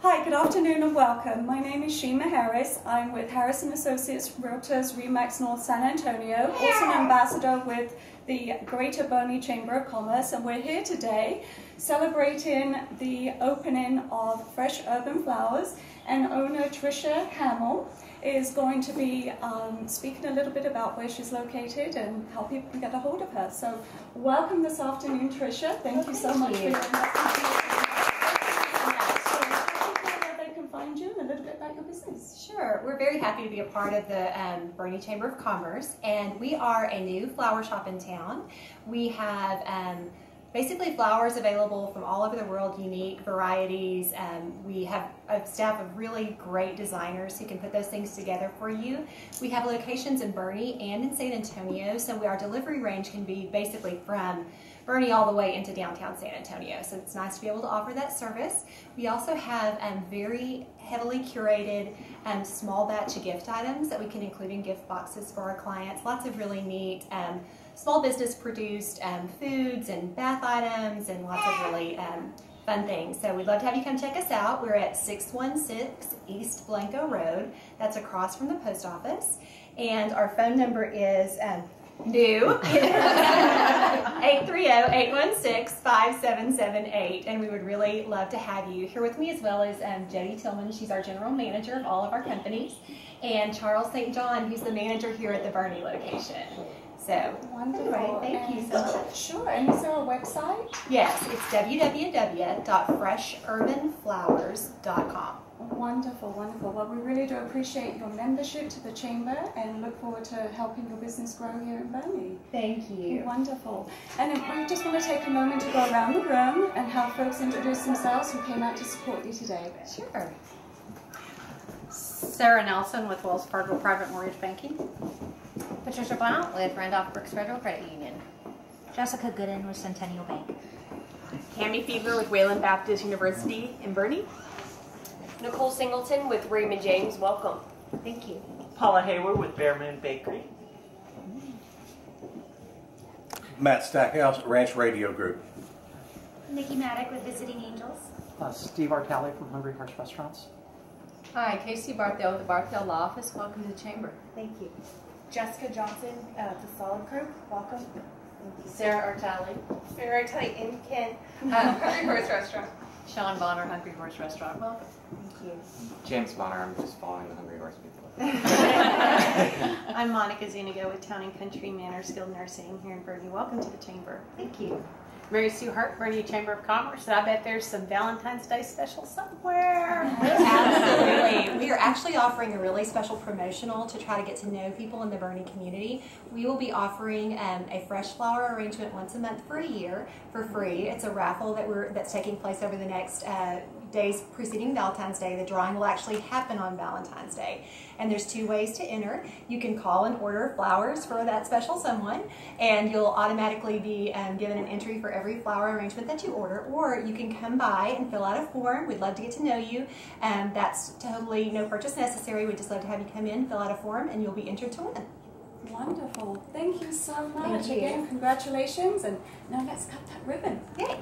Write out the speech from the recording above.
Hi, good afternoon and welcome. My name is Shima Harris. I'm with Harrison Associates Realtors, Remax North San Antonio, also an ambassador with the Greater Boerne Chamber of Commerce, and we're here today celebrating the opening of Fresh Urban Flowers, and owner Tricia Hamil is going to be speaking a little bit about where she's located and how people can get a hold of her. So welcome this afternoon, Tricia. Thank you so much for your investment. A little bit about your business. Sure. We're very happy to be a part of the Boerne Chamber of Commerce, and we are a new flower shop in town. We have basically flowers available from all over the world, unique varieties. We have a staff of really great designers who can put those things together for you. We have locations in Boerne and in San Antonio, so our delivery range can be basically from Boerne all the way into downtown San Antonio, so it's nice to be able to offer that service. We also have very heavily curated small batch gift items that we can include in gift boxes for our clients. Lots of really neat small business produced foods and bath items and lots of really fun things. So we'd love to have you come check us out. We're at 616 East Blanco Road. That's across from the post office, and our phone number is new 830-816-5778, and we would really love to have you here with me, as well as Jenny Tillman. She's our general manager of all of our companies, and Charles St. John, who's the manager here at the Boerne location. So wonderful. Anyway, thank you so much. Sure. And is there a website? Yes, it's www.freshurbanflowers.com. Wonderful, wonderful. Well, we really do appreciate your membership to the Chamber and look forward to helping your business grow here in Boerne. Thank you. Wonderful. And if we just want to take a moment to go around the room and have folks introduce themselves who came out to support you today. Sure. Sarah Nelson with Wells Fargo Private Mortgage Banking. Patricia Blount with Randolph Brooks Federal Credit Union. Jessica Gooden with Centennial Bank. Cammie Feaver with Wayland Baptist University in Boerne. Nicole Singleton with Raymond James. Welcome. Thank you. Paula Hayward with Bear Moon Bakery. Matt Stackhouse, Ranch Radio Group. Nikki Maddock with Visiting Angels. Steve Artale from Hungry Horse Restaurants. Hi, Casey Barthel with the Barthel Law Office. Welcome to the Chamber. Thank you. Jessica Johnson of the Solid Group. Welcome. Thank you. Sarah Artale in Kent, Hungry Horse Restaurant. Sean Bonner, Hungry Horse Restaurant. Welcome. Thank you. James Bonner, I'm just following the Hungry Horse people. I'm Monica Zuniga with Town & Country Manor Skilled Nursing here in Boerne. Welcome to the Chamber. Thank you. Mary Sue Hart, Boerne Chamber of Commerce, and I bet there's some Valentine's Day special somewhere. Absolutely. We are actually offering a really special promotional to try to get to know people in the Boerne community. We will be offering a fresh flower arrangement once a month for a year for free. It's a raffle that's taking place over the next days preceding Valentine's Day. The drawing will actually happen on Valentine's Day, and there's two ways to enter. You can call and order flowers for that special someone, and you'll automatically be given an entry for every flower arrangement that you order, or you can come by and fill out a form. We'd love to get to know you, and that's totally no purchase necessary. We'd just love to have you come in, fill out a form, and you'll be entered to win. Wonderful. Thank you so much. Again, congratulations, and now let's cut that ribbon. Yay.